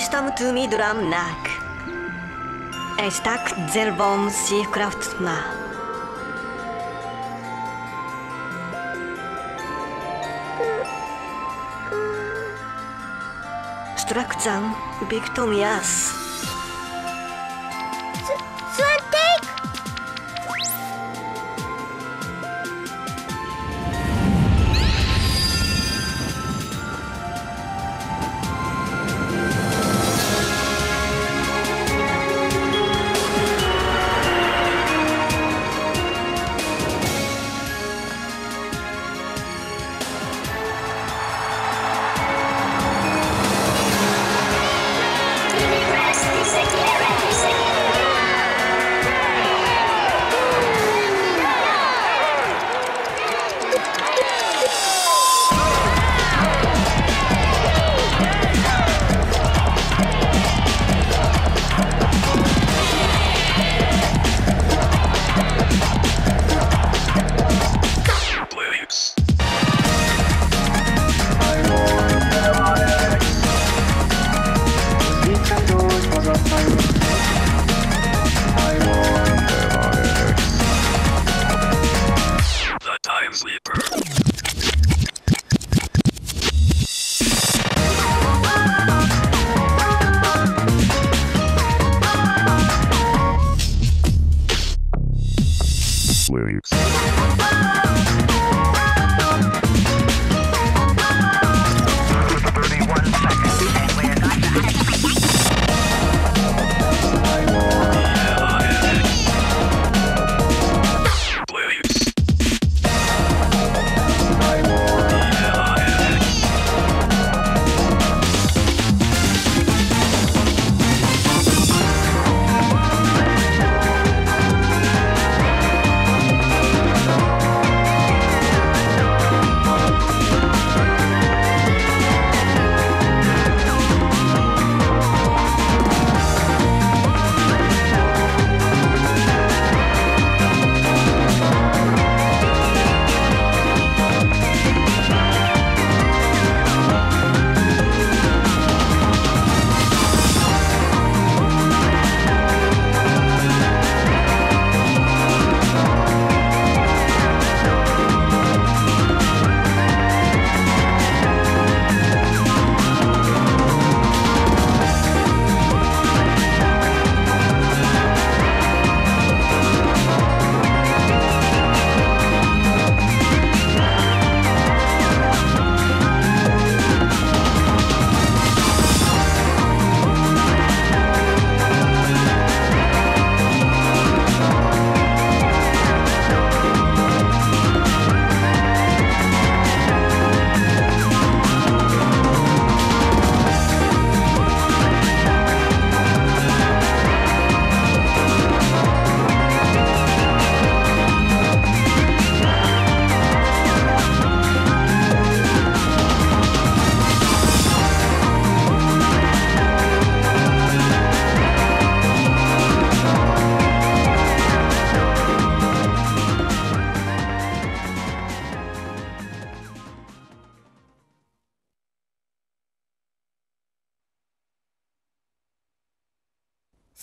System to me drum nak. Ein Stack Zerbom Seakraft na. Structan Victomias.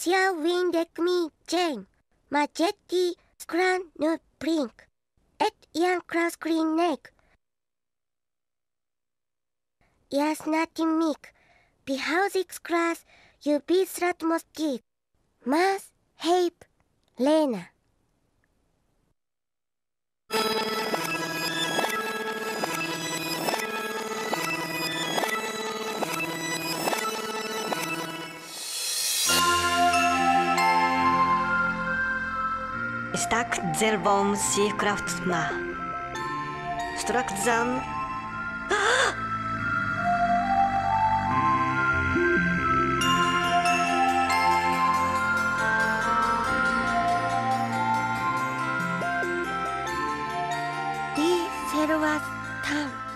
Sia windeck me Jane, Majetti scran nu prink, et ian cross green neck. Yes natin mik, behousik scras, you be srat mosquit, mas heip Lena. Stack Zerbom Seakraft na. Struck Zan. Die Servas Tan.